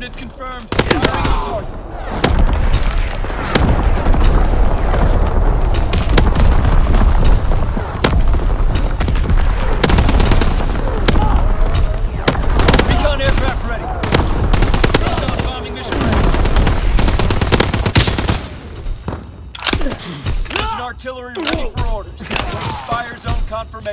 Coordinates confirmed. Firing the target. Artillery ready for orders. Fire zone confirmation.